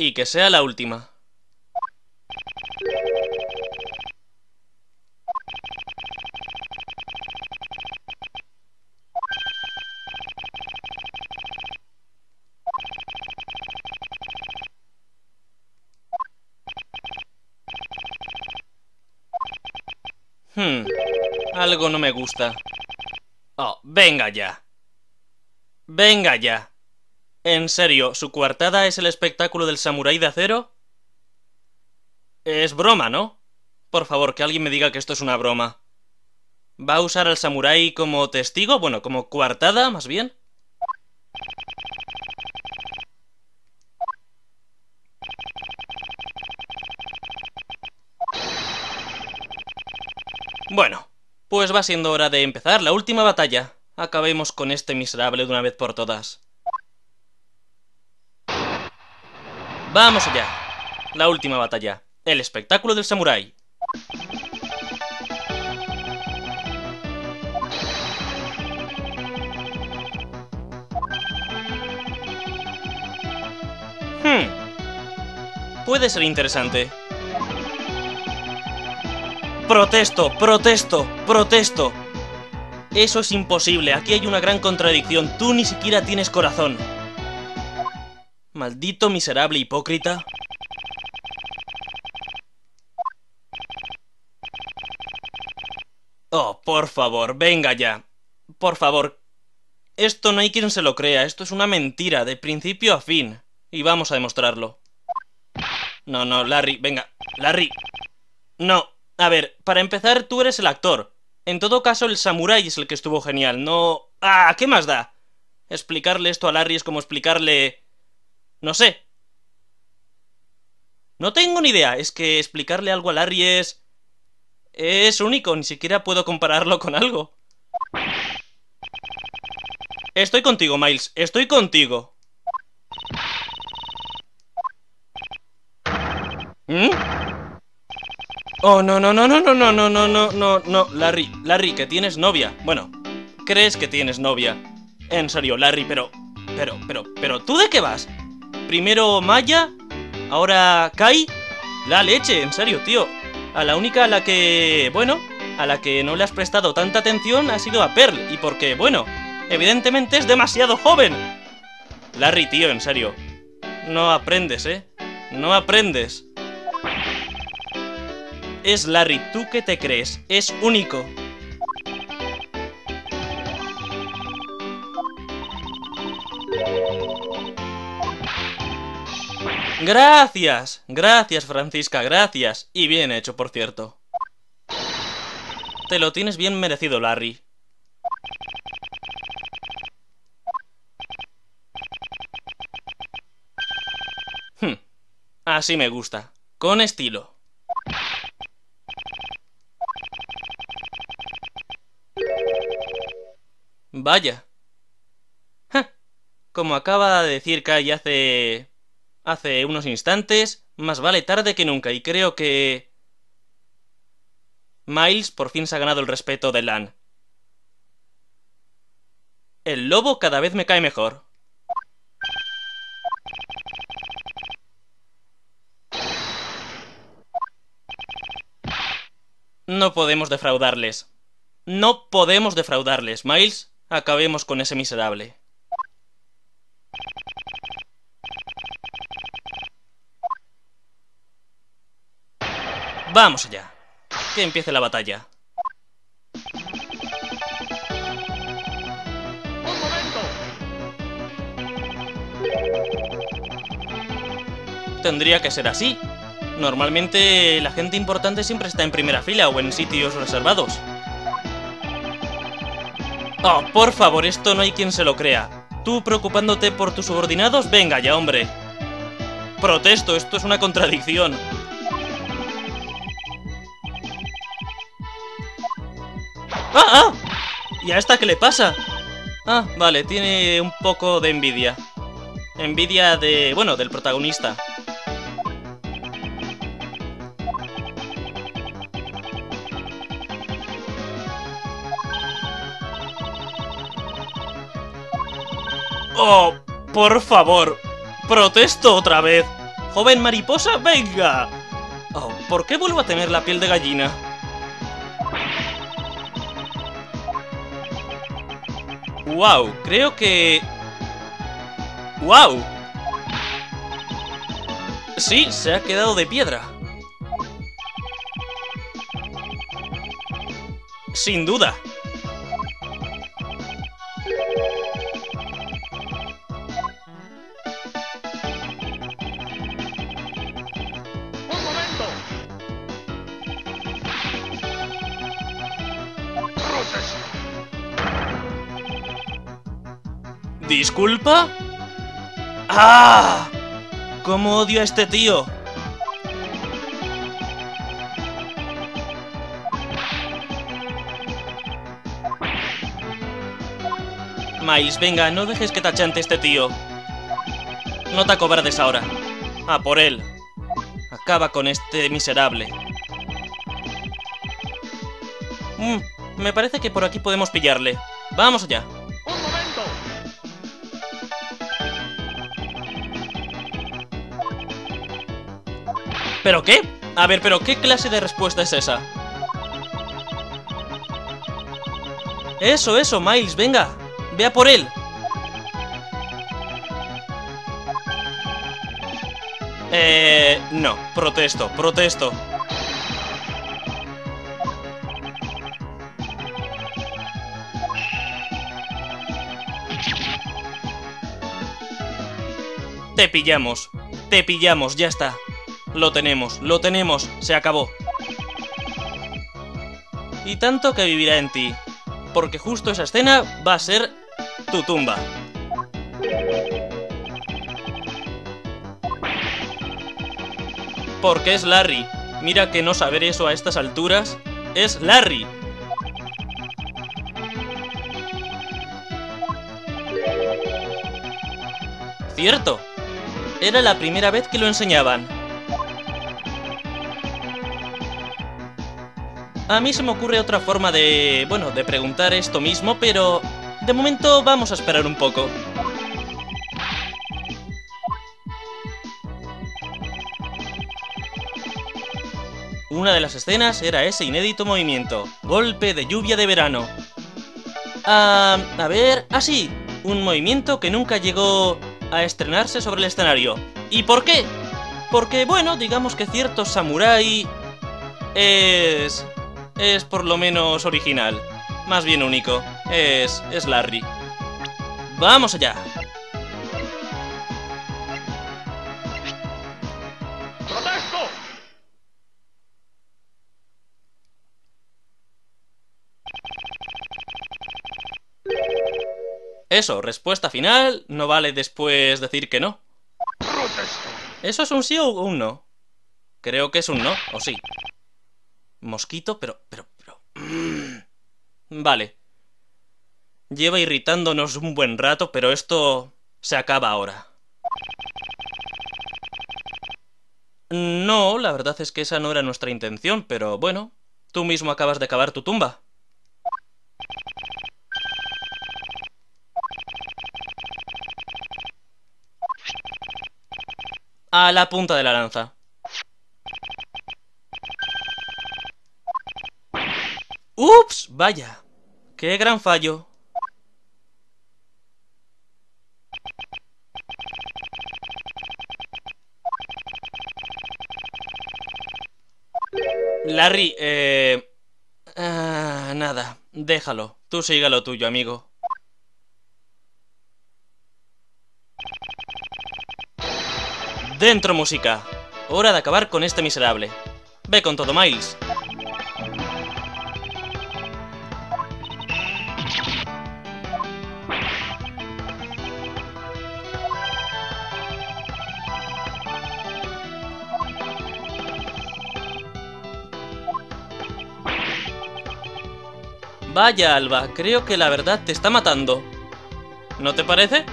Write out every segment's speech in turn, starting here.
Y que sea la última. Algo no me gusta. Oh, venga ya. Venga ya. ¿En serio, su coartada es el espectáculo del samurái de acero? Es broma, ¿no? Por favor, que alguien me diga que esto es una broma. ¿Va a usar al samurái como testigo? Bueno, como coartada, más bien. Bueno, pues va siendo hora de empezar la última batalla. Acabemos con este miserable de una vez por todas. ¡Vamos allá! La última batalla. El espectáculo del samurái. Puede ser interesante. ¡Protesto! ¡Protesto! ¡Protesto! Eso es imposible. Aquí hay una gran contradicción. Tú ni siquiera tienes corazón. Maldito miserable hipócrita. Oh, por favor, venga ya. Por favor. Esto no hay quien se lo crea. Esto es una mentira, de principio a fin. Y vamos a demostrarlo. No, no, Larry, venga. Larry. No. A ver, para empezar, tú eres el actor. En todo caso, el samurái es el que estuvo genial, no... ¡Ah! ¿Qué más da? Explicarle esto a Larry es como explicarle... No sé. No tengo ni idea. Es que explicarle algo a Larry es... Es único. Ni siquiera puedo compararlo con algo. Estoy contigo, Miles. Estoy contigo. Oh, no, no, no, no, no, no, no, no, no, no, no. Larry, Larry, que tienes novia. Bueno, crees que tienes novia. En serio, Larry, pero, ¿tú de qué vas? Primero Maya, ahora Kai. La leche, en serio, tío. A la única a la que... Bueno, a la que no le has prestado tanta atención ha sido a Pearl. Y porque, bueno, evidentemente es demasiado joven. Larry, tío, en serio. No aprendes, ¿eh? No aprendes. Es Larry, ¿tú qué te crees? Es único. ¡Gracias! Gracias, Francisca, gracias. Y bien hecho, por cierto. Te lo tienes bien merecido, Larry. Así me gusta. Con estilo. Vaya. Como acaba de decir Kai hace unos instantes, más vale tarde que nunca, y creo que... Miles por fin se ha ganado el respeto de Lan. El lobo cada vez me cae mejor. No podemos defraudarles. No podemos defraudarles, Miles. Acabemos con ese miserable. Vamos allá. Que empiece la batalla. ¡Un momento! Tendría que ser así. Normalmente la gente importante siempre está en primera fila o en sitios reservados. Oh, por favor, esto no hay quien se lo crea. ¿Tú preocupándote por tus subordinados? Venga ya, hombre. Protesto, esto es una contradicción. ¡Ah, ah! ¿Y a esta qué le pasa? Ah, vale, tiene un poco de envidia. Envidia de... bueno, del protagonista. ¡Oh, por favor! ¡Protesto otra vez! ¡Joven mariposa, venga! Oh, ¿por qué vuelvo a tener la piel de gallina? ¡Wow! Creo que... ¡Wow! Sí, se ha quedado de piedra. Sin duda. ¿Disculpa? ¡Ah! ¡Cómo odio a este tío! Maíz, venga, no dejes que te achante este tío. No te acobardes ahora. Ah, por él. Acaba con este miserable. Me parece que por aquí podemos pillarle. ¡Vamos allá! ¿Pero qué? A ver, ¿pero qué clase de respuesta es esa? Eso, eso, Miles, venga. Ve a por él. No, protesto, protesto. Te pillamos, ya está. Lo tenemos, se acabó. Y tanto que vivirá en ti, porque justo esa escena va a ser tu tumba. Porque es Larry. Mira que no saber eso a estas alturas. ¡Es Larry! Cierto. Era la primera vez que lo enseñaban. A mí se me ocurre otra forma de... bueno, de preguntar esto mismo, pero... de momento vamos a esperar un poco. Una de las escenas era ese inédito movimiento. Golpe de lluvia de verano. A ver... ¡Ah, sí! Un movimiento que nunca llegó a estrenarse sobre el escenario. ¿Y por qué? Porque, bueno, digamos que cierto samurái... Es por lo menos original. Más bien único. Es Larry. ¡Vamos allá! ¡Protesto! Eso, respuesta final. No vale después decir que no. ¡Protesto! ¿Eso es un sí o un no? Creo que es un no, o sí. Mosquito, pero... Vale. Lleva irritándonos un buen rato, pero esto se acaba ahora. No, la verdad es que esa no era nuestra intención, pero bueno, tú mismo acabas de cavar tu tumba. A la punta de la lanza. ¡Ups! Vaya, qué gran fallo. Larry, nada, déjalo. Tú siga lo tuyo, amigo. Dentro música. Hora de acabar con este miserable. Ve con todo, Miles. Vaya, Alba, creo que la verdad te está matando. ¿No te parece?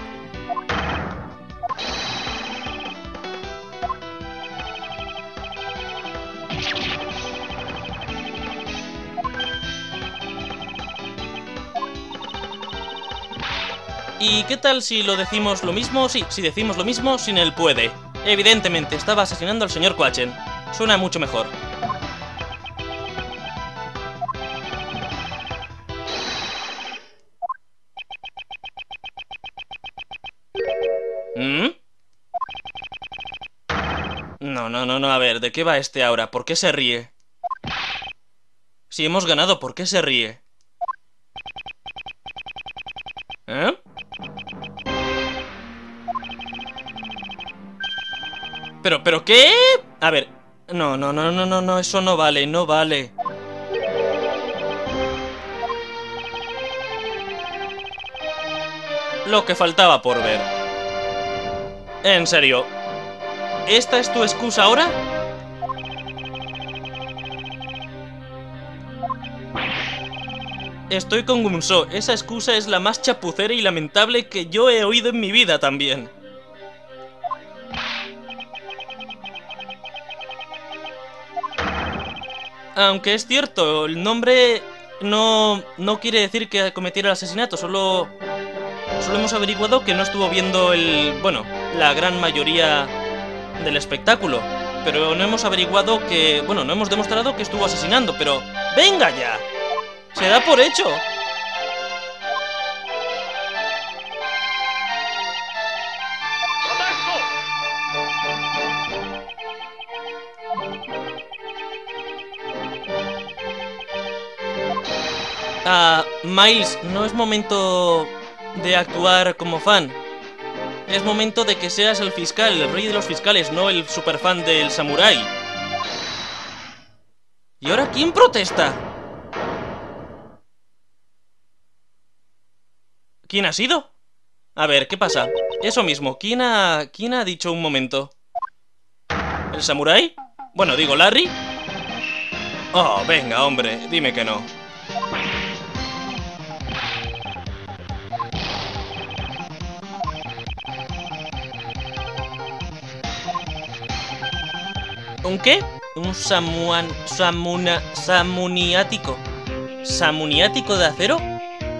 ¿Y qué tal si lo decimos lo mismo? Sí, si decimos lo mismo sin el puede. Evidentemente, estaba asesinando al señor Cuachen. Suena mucho mejor. No, a ver, ¿de qué va este ahora? ¿Por qué se ríe? Si hemos ganado, ¿por qué se ríe? ¿Eh? ¿Pero qué? A ver, no, eso no vale, no vale. Lo que faltaba por ver. En serio. ¿Esta es tu excusa ahora? Estoy con Gunso. Esa excusa es la más chapucera y lamentable que yo he oído en mi vida también. Aunque es cierto, el nombre no quiere decir que cometiera el asesinato, solo hemos averiguado que no estuvo viendo la gran mayoría del espectáculo, pero no hemos averiguado que... no hemos demostrado que estuvo asesinando, pero... ¡Venga ya! ¡Se da por hecho! Miles, no es momento de actuar como fan. Es momento de que seas el fiscal, el rey de los fiscales, no el superfan del samurái. ¿Y ahora quién protesta? ¿Quién ha sido? A ver, ¿qué pasa? Eso mismo, ¿quién ha dicho un momento? ¿El samurái? Digo, ¿Larry? Oh, venga, hombre, dime que no. ¿Un qué? Un samuniático. ¿Samuniático de acero?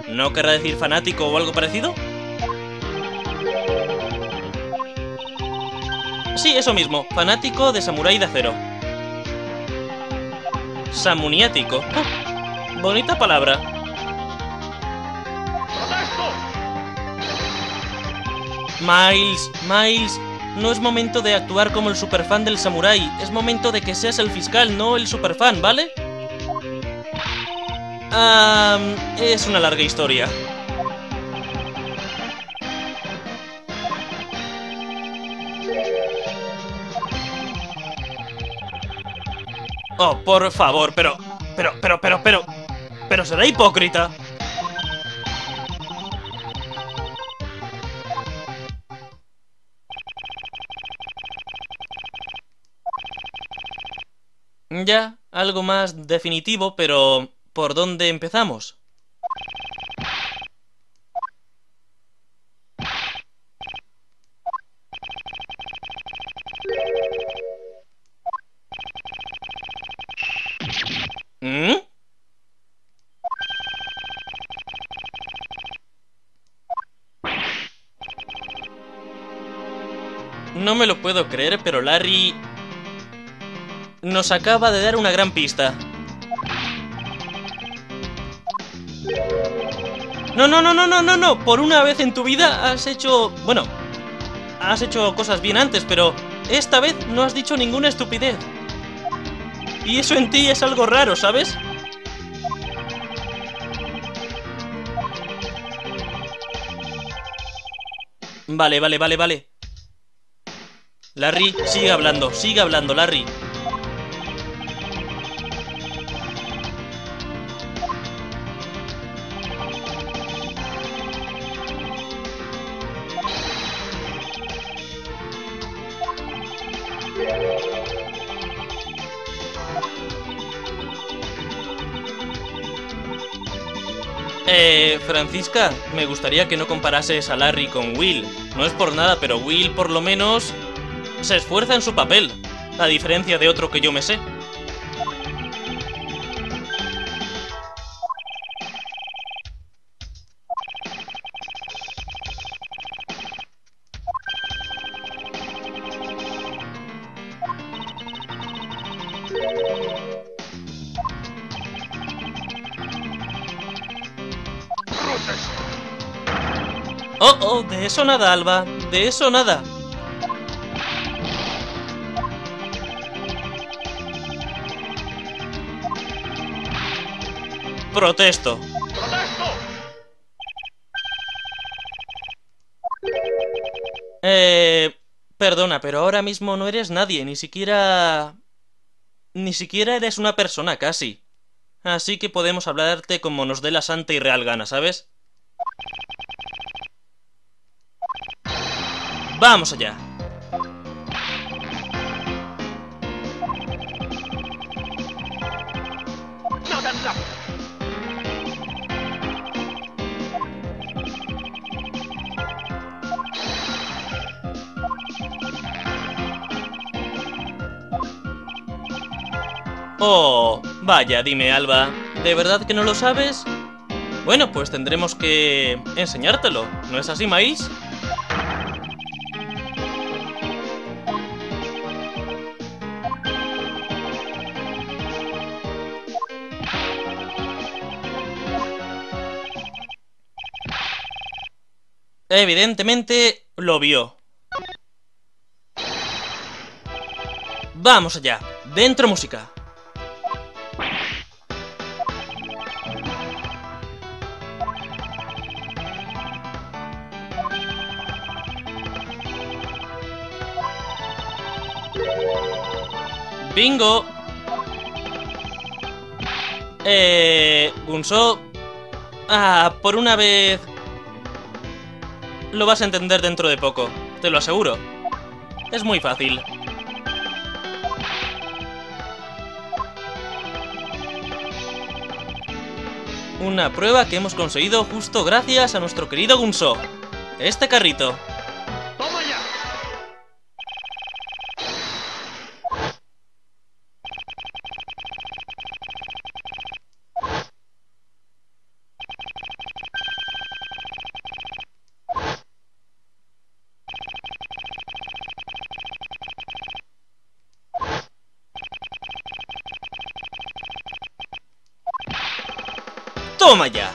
¿No querrá decir fanático o algo parecido? Sí, eso mismo. Fanático de samurái de acero. Samuniático. Bonita palabra. Miles. No es momento de actuar como el superfan del samurái, es momento de que seas el fiscal, no el superfan, ¿vale? Es una larga historia. Oh, por favor, pero será hipócrita. Ya, algo más definitivo, pero... ¿por dónde empezamos? No me lo puedo creer, pero Larry... nos acaba de dar una gran pista. No. Por una vez en tu vida has hecho... has hecho cosas bien antes, pero... esta vez no has dicho ninguna estupidez. Y eso en ti es algo raro, ¿sabes? Vale. Larry, sigue hablando, Larry. Francisca, me gustaría que no comparases a Larry con Will. No es por nada, pero Will por lo menos se esfuerza en su papel, a diferencia de otro que yo me sé. cosas. Oh, oh, de eso nada, Alba. De eso nada. Protesto. ¡Protesto! Perdona, pero ahora mismo no eres nadie, ni siquiera... Ni siquiera eres una persona, casi. Así que podemos hablarte como nos dé la santa y real gana, ¿sabes? ¡Vamos allá! ¡No tan rápido! Oh, vaya, dime, Alba, ¿de verdad que no lo sabes? Bueno, pues tendremos que enseñártelo, ¿no es así, Maíz? Evidentemente lo vio. Vamos allá, dentro música. ¡Bingo! Gunso... Ah, por una vez... Lo vas a entender dentro de poco, te lo aseguro. Es muy fácil. Una prueba que hemos conseguido justo gracias a nuestro querido Gunso. Este carrito. ¡Toma ya!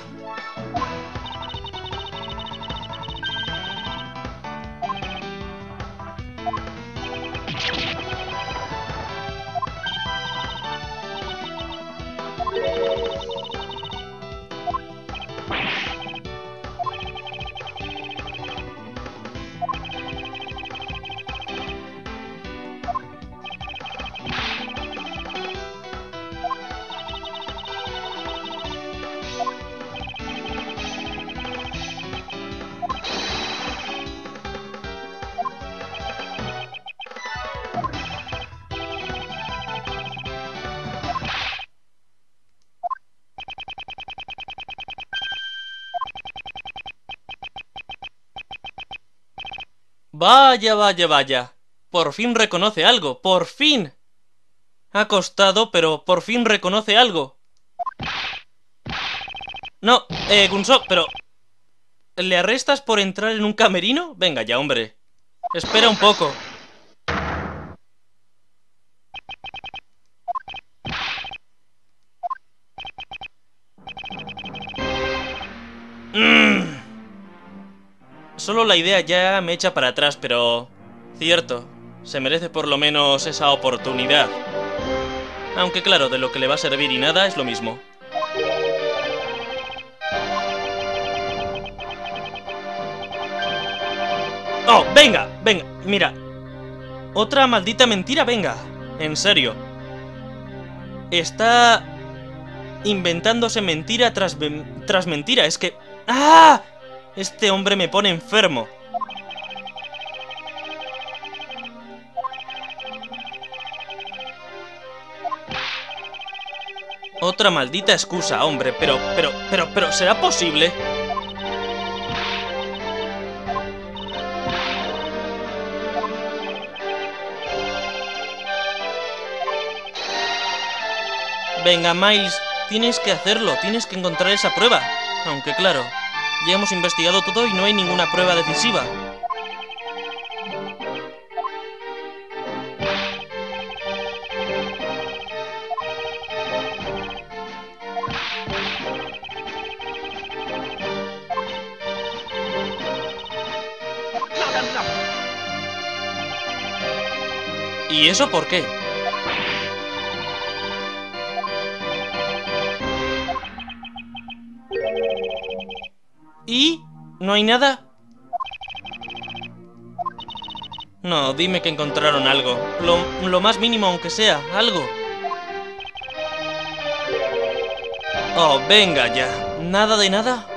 Vaya, vaya, vaya. Por fin reconoce algo, por fin. Ha costado, pero por fin reconoce algo. No, Gunso, pero... ¿Le arrestas por entrar en un camerino? Venga ya, hombre. Espera un poco. Solo la idea ya me echa para atrás, pero... Cierto, se merece por lo menos esa oportunidad. Aunque claro, de lo que le va a servir y nada es lo mismo. ¡Oh, venga! Venga, mira. Otra maldita mentira, venga. En serio. Está... inventándose mentira tras mentira, es que... ¡Ah! Este hombre me pone enfermo. Otra maldita excusa, hombre. Pero, ¿será posible? Venga, Miles, tienes que hacerlo. Tienes que encontrar esa prueba. Aunque claro... Ya hemos investigado todo y no hay ninguna prueba decisiva. ¿Y eso por qué? ¿Y? ¿No hay nada? No, dime que encontraron algo. Lo más mínimo, aunque sea, algo. Oh, venga ya. ¿Nada de nada?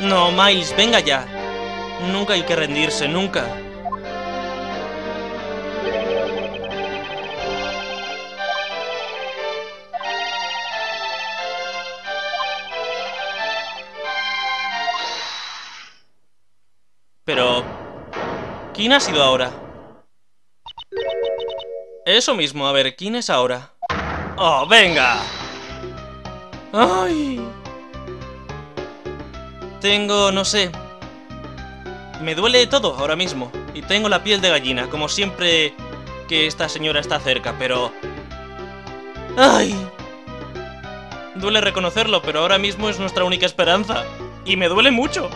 No, Miles, venga ya. Nunca hay que rendirse, nunca. Pero... ¿quién ha sido ahora? Eso mismo, a ver, ¿quién es ahora? ¡Oh, venga! ¡Ay! Tengo, no sé... me duele todo ahora mismo. Y tengo la piel de gallina, como siempre que esta señora está cerca, pero... ¡ay! Duele reconocerlo, pero ahora mismo es nuestra única esperanza. Y me duele mucho.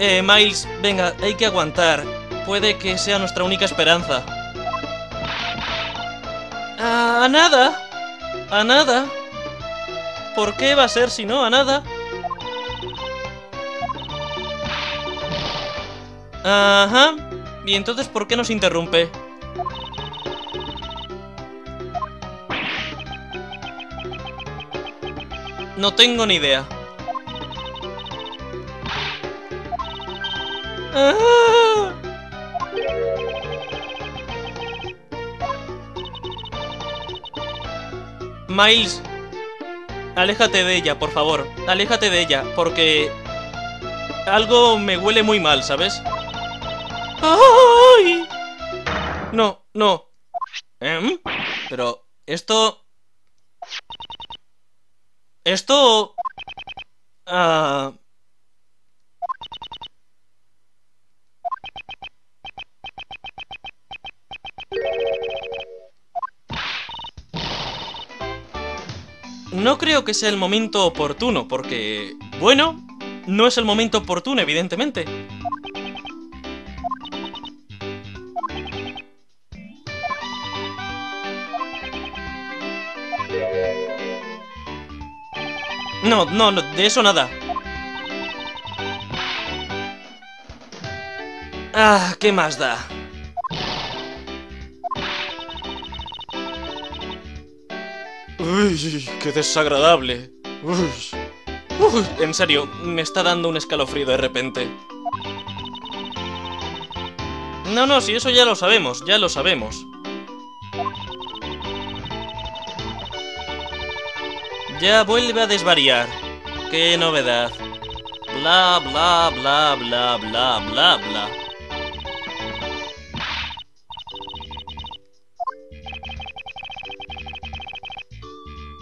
Miles, venga, hay que aguantar. Puede que sea nuestra única esperanza. ¡A nada! ¡A nada! ¿Por qué va a ser si no a nada? Ajá. ¿Y entonces por qué nos interrumpe? No tengo ni idea. ¡Ah! Miles... aléjate de ella, por favor. Aléjate de ella, porque... algo me huele muy mal, ¿sabes? ¡Ay! No, no. Pero esto... esto... No creo que sea el momento oportuno, porque... bueno, no es el momento oportuno, evidentemente. No, no, no, de eso nada. Ah, ¿qué más da? Uy, qué desagradable. Uy, en serio, me está dando un escalofrío de repente. No, no, si eso ya lo sabemos, ya lo sabemos. Ya vuelve a desvariar. Qué novedad. Bla, bla, bla, bla, bla, bla, bla.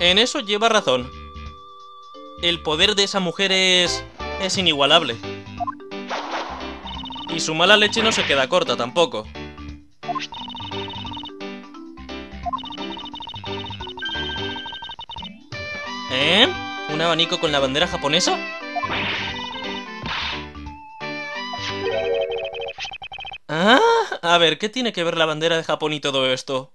En eso lleva razón. El poder de esa mujer es inigualable. Y su mala leche no se queda corta tampoco. ¿Eh? ¿Un abanico con la bandera japonesa? Ah, a ver, ¿qué tiene que ver la bandera de Japón y todo esto?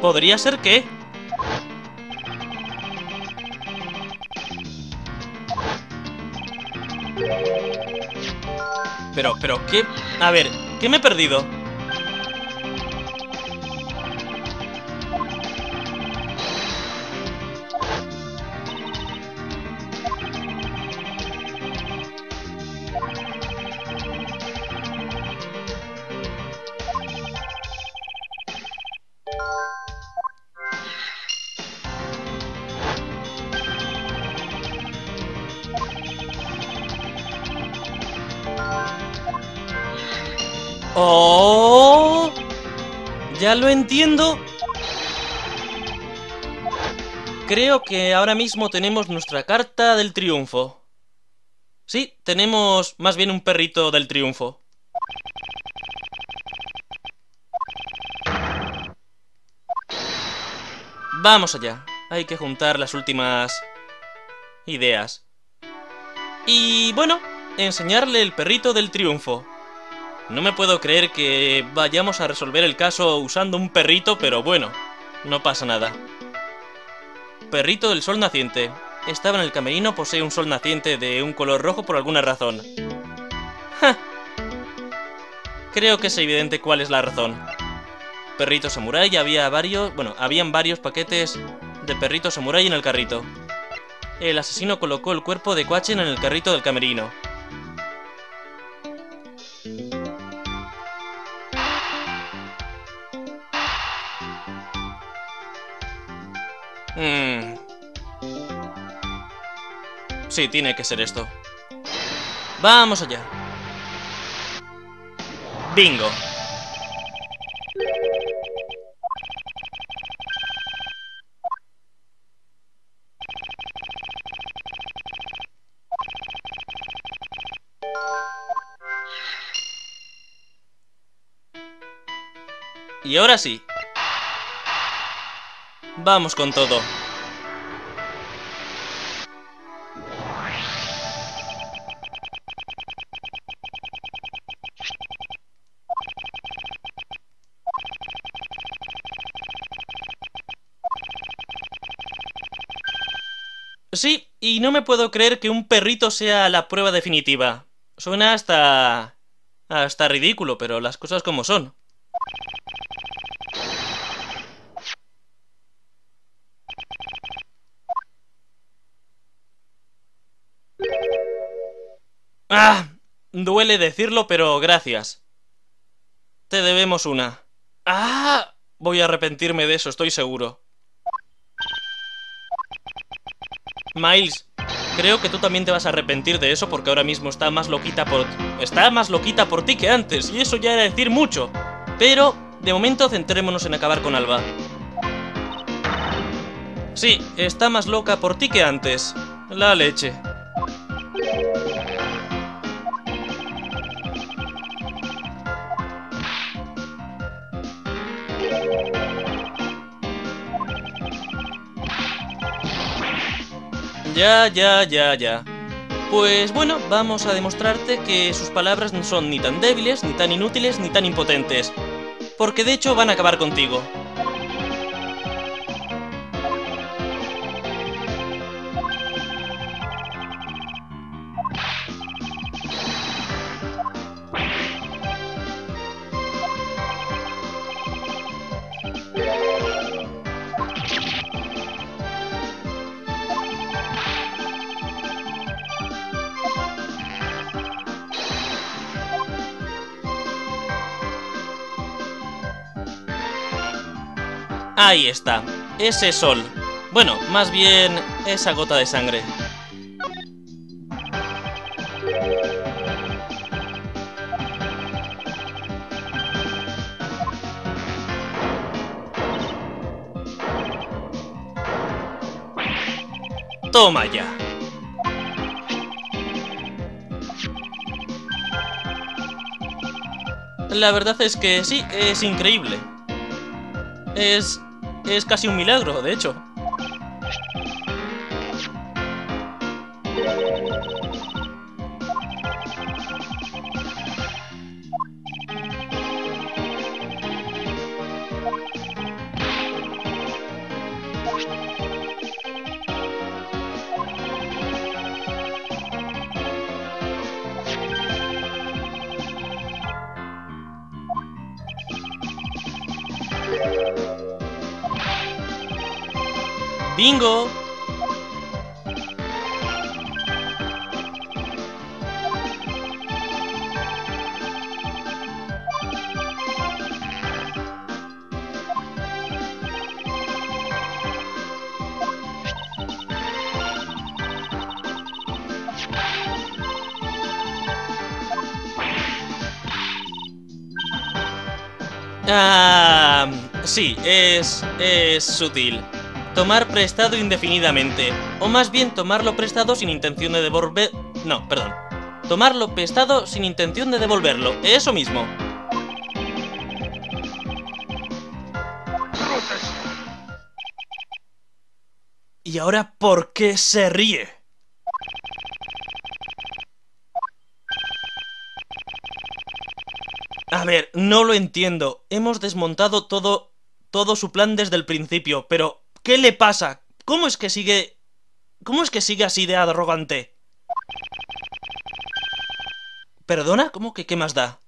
¿Podría ser qué? Pero, ¿qué? A ver, ¿qué me he perdido? ¡Oh! Ya lo entiendo. Creo que ahora mismo tenemos nuestra carta del triunfo. Sí, tenemos más bien un perrito del triunfo. Vamos allá. Hay que juntar las últimas ideas. Y bueno, enseñarle el perrito del triunfo. No me puedo creer que vayamos a resolver el caso usando un perrito, pero bueno, no pasa nada. Perrito del sol naciente. Estaba en el camerino, posee un sol naciente de un color rojo por alguna razón. ¡Ja! Creo que es evidente cuál es la razón. Perrito samurái, habían varios paquetes de perrito samurái en el carrito. El asesino colocó el cuerpo de Cuachen en el carrito del camerino. Sí, tiene que ser esto. Vamos allá. Bingo. Y ahora sí. Vamos con todo. Sí, y no me puedo creer que un perrito sea la prueba definitiva. Suena hasta ridículo, pero las cosas como son. ¡Ah! Duele decirlo, pero gracias. Te debemos una. ¡Ah! Voy a arrepentirme de eso, estoy seguro. Miles, creo que tú también te vas a arrepentir de eso porque ahora mismo está más loquita por ti que antes, y eso ya era decir mucho. Pero, de momento, centrémonos en acabar con Alba. Sí, está más loca por ti que antes. La leche. Ya. Pues bueno, vamos a demostrarte que sus palabras no son ni tan débiles, ni tan inútiles, ni tan impotentes. Porque de hecho van a acabar contigo. Ahí está, ese sol. Bueno, más bien esa gota de sangre. Toma ya. La verdad es que sí, es increíble. Es casi un milagro, de hecho. ¡Bingo! Sí, es sutil. Tomar prestado indefinidamente. O más bien tomarlo prestado sin intención de devolver... No, perdón. Tomarlo prestado sin intención de devolverlo. Eso mismo. ¿Y ahora por qué se ríe? A ver, no lo entiendo. Hemos desmontado todo su plan desde el principio, pero ¿qué le pasa? ¿Cómo es que sigue así de arrogante? ¿Perdona? ¿Cómo que qué más da?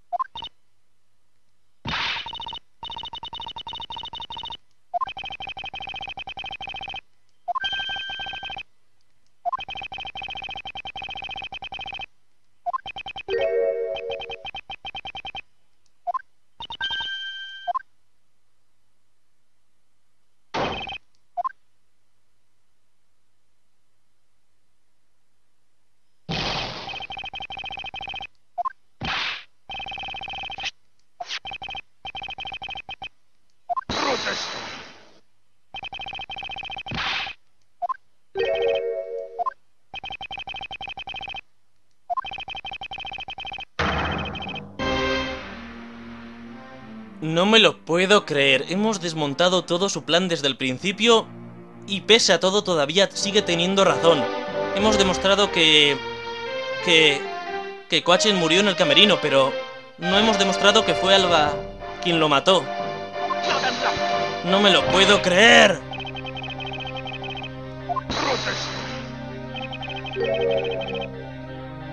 No me lo puedo creer, hemos desmontado todo su plan desde el principio y pese a todo todavía sigue teniendo razón. Hemos demostrado que Cuachen murió en el camerino, pero no hemos demostrado que fue Alba quien lo mató. No me lo puedo creer.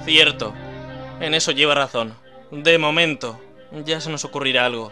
Cierto, en eso lleva razón. De momento, ya se nos ocurrirá algo.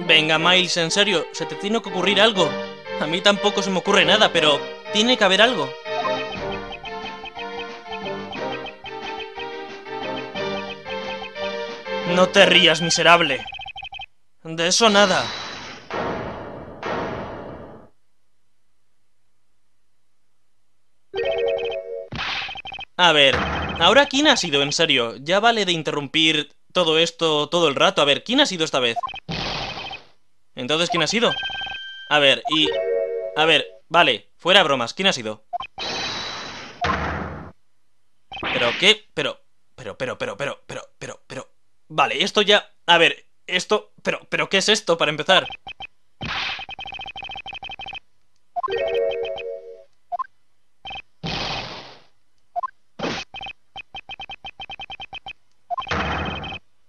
Venga, Miles, en serio, se te tiene que ocurrir algo. A mí tampoco se me ocurre nada, pero tiene que haber algo. No te rías, miserable. De eso nada. A ver, ¿ahora quién ha sido, en serio? Ya vale de interrumpir todo esto todo el rato. A ver, ¿quién ha sido esta vez? Entonces, ¿quién ha sido? A ver, vale, fuera bromas, ¿quién ha sido? ¿Pero qué? Pero... Vale, esto ya... A ver, esto... Pero, ¿qué es esto para empezar?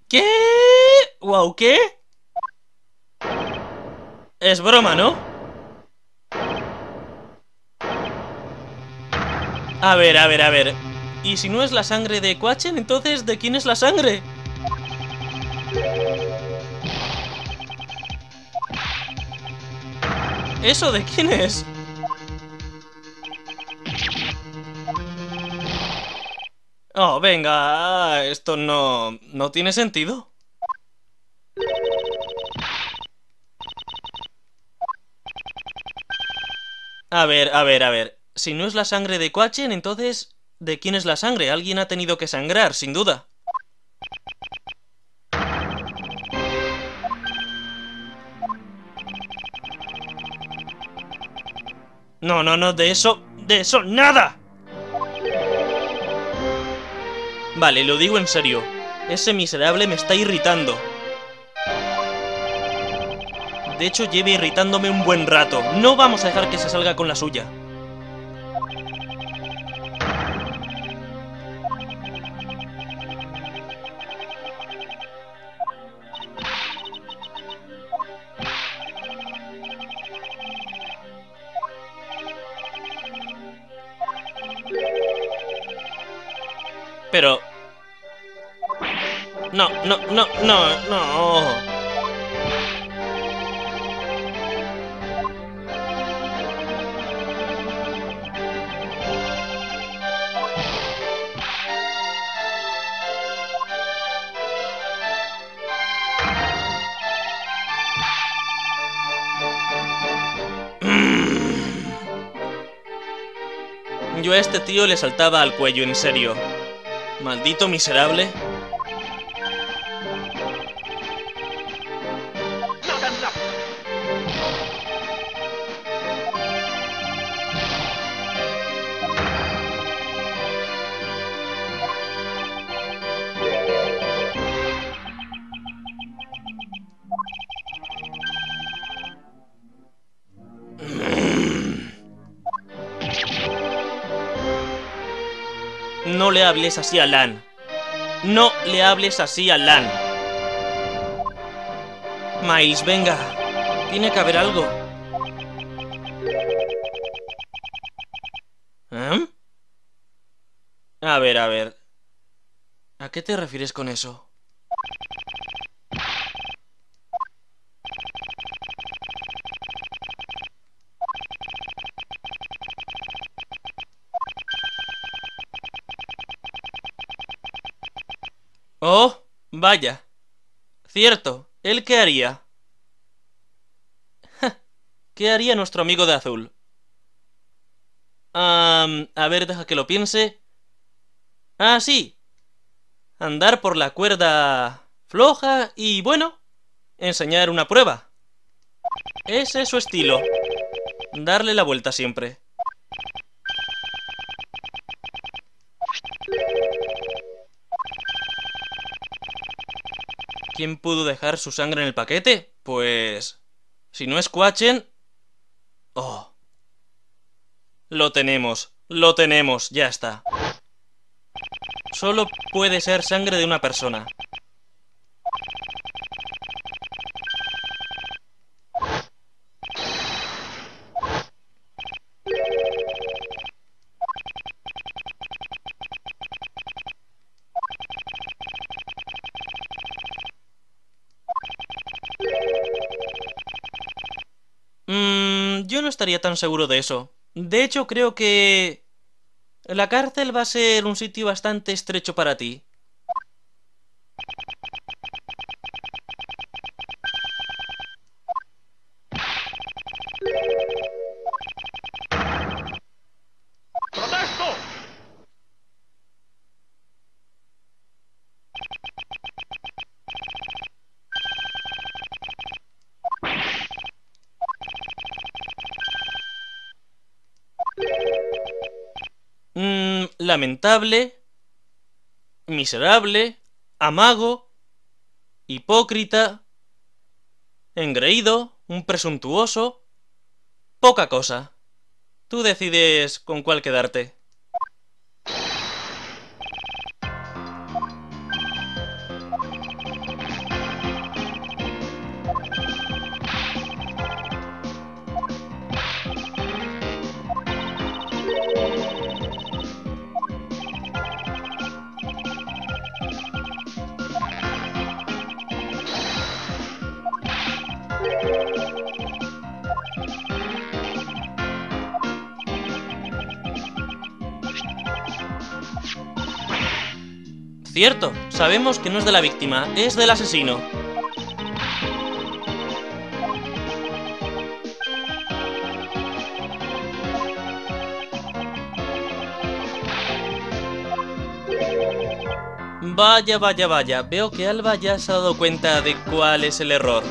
¿Qué? Wow, ¿qué? Es broma, ¿no? A ver. ¿Y si no es la sangre de Cuachen, entonces de quién es la sangre? ¿Eso de quién es? Oh, venga, esto no tiene sentido. A ver. Si no es la sangre de Cuachen, entonces... ¿De quién es la sangre? Alguien ha tenido que sangrar, sin duda. No, de eso, ¡nada! Vale, lo digo en serio. Ese miserable me está irritando. De hecho, lleva irritándome un buen rato. No vamos a dejar que se salga con la suya. No. Yo a este tío le saltaba al cuello, en serio. Maldito miserable. No le hables así a Lan. No le hables así a Lan. Maíz, venga. Tiene que haber algo. ¿Eh? A ver. ¿A qué te refieres con eso? Oh, vaya. Cierto, ¿él qué haría? ¿Qué haría nuestro amigo de azul? A ver, deja que lo piense. Ah, sí. Andar por la cuerda floja y, bueno, enseñar una prueba. Ese es su estilo. Darle la vuelta siempre. ¿Quién pudo dejar su sangre en el paquete? Pues... si no es Cuachen... ¡Oh! Lo tenemos, ya está. Solo puede ser sangre de una persona. Yo no estaría tan seguro de eso. De hecho, creo que... la cárcel va a ser un sitio bastante estrecho para ti. ¡Protesto! Lamentable, miserable, amago, hipócrita, engreído, un presuntuoso, poca cosa. Tú decides con cuál quedarte. Cierto, sabemos que no es de la víctima, es del asesino. Vaya, veo que Alba ya se ha dado cuenta de cuál es el error.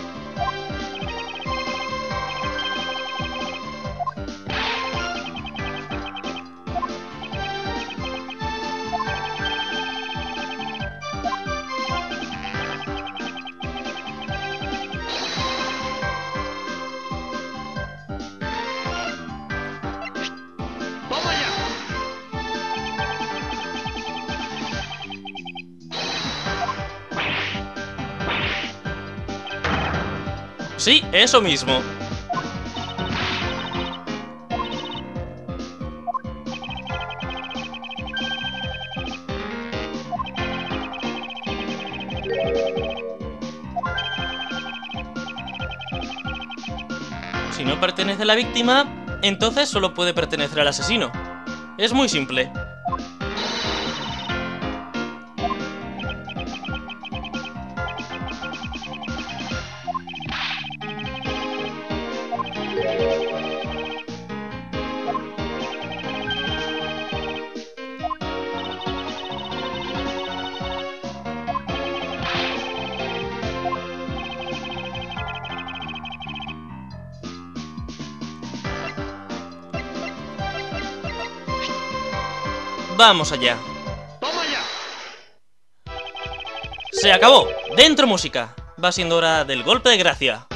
Sí, eso mismo. Si no pertenece a la víctima, entonces solo puede pertenecer al asesino. Es muy simple. ¡Vamos allá! ¡Toma ya! ¡Se acabó! ¡Dentro música! Va siendo hora del golpe de gracia.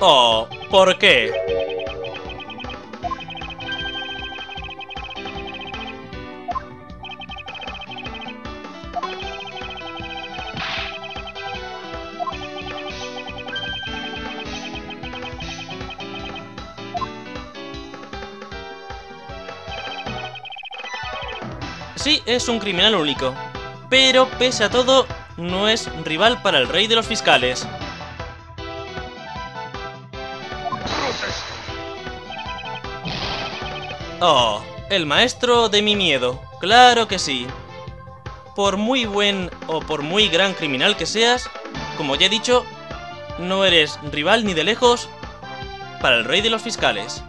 Oh, ¿por qué? Sí, es un criminal único, pero pese a todo, no es rival para el rey de los fiscales. Oh, el maestro de mi miedo, claro que sí. Por muy buen o por muy gran criminal que seas, como ya he dicho, no eres rival ni de lejos para el rey de los fiscales.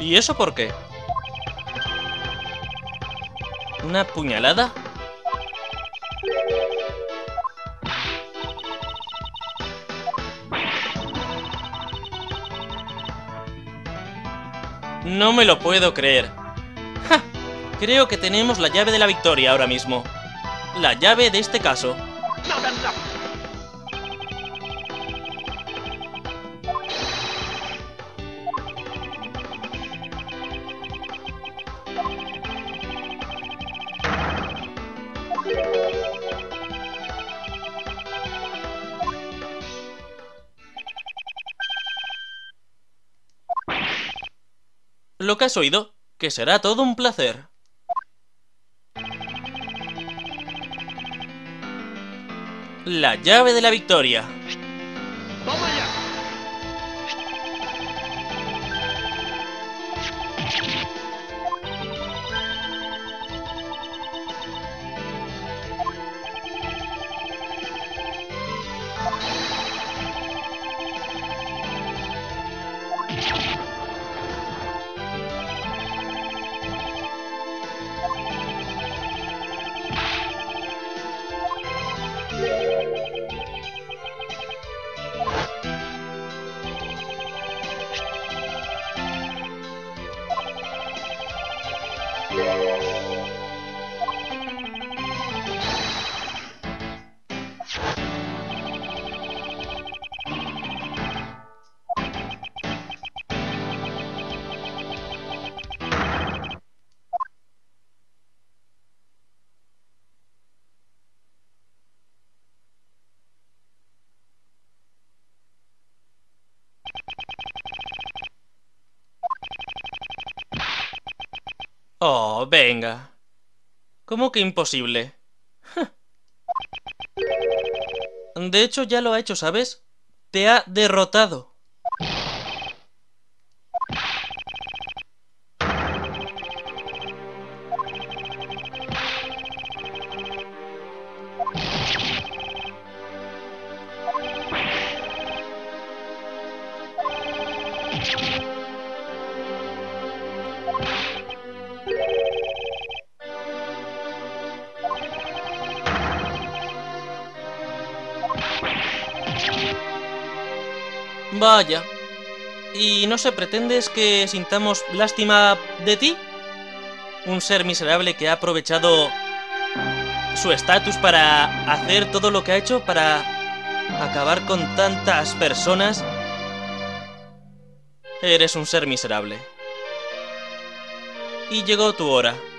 ¿Y eso por qué? ¿Una puñalada? No me lo puedo creer. ¡Ja! Creo que tenemos la llave de la victoria ahora mismo. La llave de este caso. Lo que has oído, que será todo un placer. La llave de la victoria. ¡Vamos allá! Oh, venga. ¿Cómo que imposible? De hecho, ya lo ha hecho, ¿sabes? Te ha derrotado. Vaya. ¿Y no se pretendes que sintamos lástima de ti? Un ser miserable que ha aprovechado su estatus para hacer todo lo que ha hecho para ¿Acabar con tantas personas? Eres un ser miserable. Y llegó tu hora.